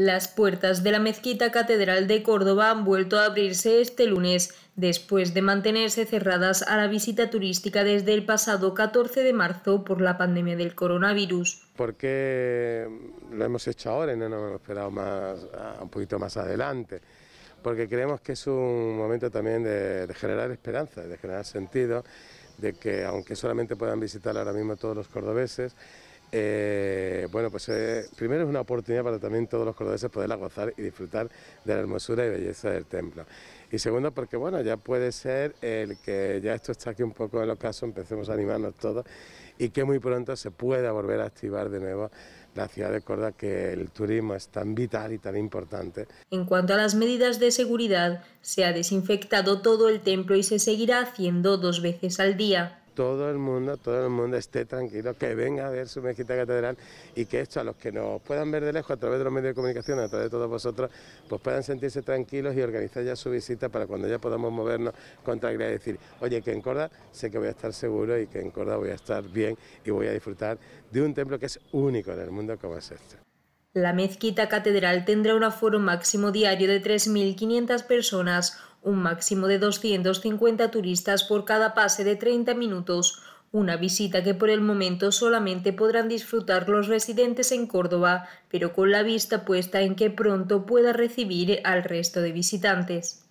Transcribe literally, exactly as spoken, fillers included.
Las puertas de la Mezquita-Catedral de Córdoba han vuelto a abrirse este lunes, después de mantenerse cerradas a la visita turística desde el pasado catorce de marzo por la pandemia del coronavirus. ¿Por qué lo hemos hecho ahora y no nos hemos esperado más, un poquito más adelante? Porque creemos que es un momento también de, de generar esperanza, de generar sentido, de que aunque solamente puedan visitar ahora mismo todos los cordobeses, Eh, bueno, pues eh, primero es una oportunidad para también todos los cordobeses poderla gozar y disfrutar de la hermosura y belleza del templo. Y segundo, porque bueno, ya puede ser el que ya esto está aquí un poco en el ocaso, empecemos a animarnos todos y que muy pronto se pueda volver a activar de nuevo la ciudad de Córdoba, que el turismo es tan vital y tan importante. En cuanto a las medidas de seguridad, se ha desinfectado todo el templo y se seguirá haciendo dos veces al día. Todo el mundo, todo el mundo esté tranquilo, que venga a ver su mezquita catedral y que esto a los que nos puedan ver de lejos a través de los medios de comunicación, a través de todos vosotros, pues puedan sentirse tranquilos y organizar ya su visita para cuando ya podamos movernos con tranquilidad y decir, oye, que en Córdoba sé que voy a estar seguro y que en Córdoba voy a estar bien y voy a disfrutar de un templo que es único en el mundo como es este. La mezquita catedral tendrá un aforo máximo diario de tres mil quinientas personas, un máximo de doscientos cincuenta turistas por cada pase de treinta minutos, una visita que por el momento solamente podrán disfrutar los residentes en Córdoba, pero con la vista puesta en que pronto pueda recibir al resto de visitantes.